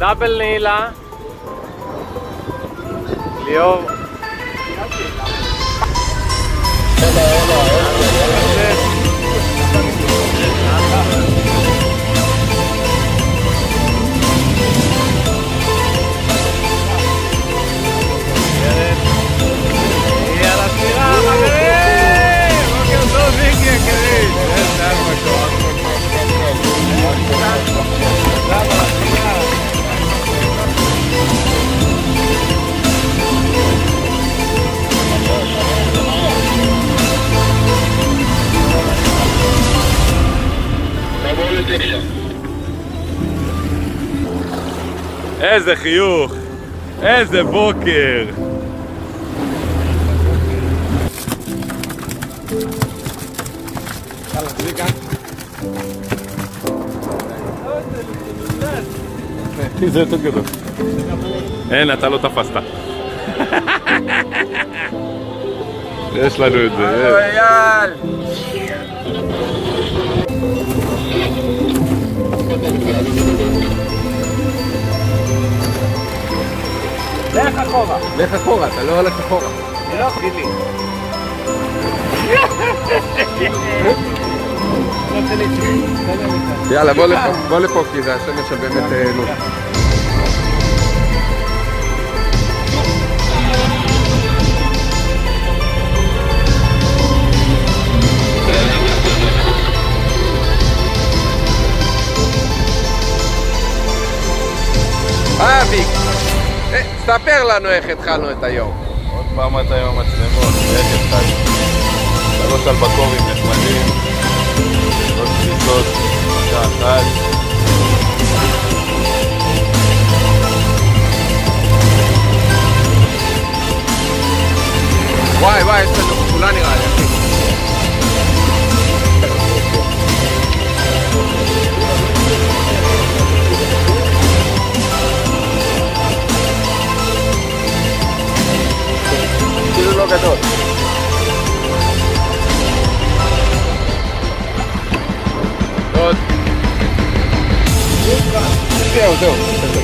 Double nila Leo איזה חיוך, איזה בוקר. זה יותר גדול. אין, אתה לא תפסת. יש לנו את זה. לך אחורה. לך אחורה, אתה לא הולך אחורה. לא, גילי. יאללה, בוא לפה, כי זה השמש שבאמת נו. אביק, ספר לנו איך התחלנו את היום. עוד פעם אתה עם המצלמות, איך התחלנו? שלוש אלבקורים נחמדים, עוד פריסות, שעה אחת. וואי וואי, יש לנו כולה נראה לי, אחי. Gatoto. Tot. Tot.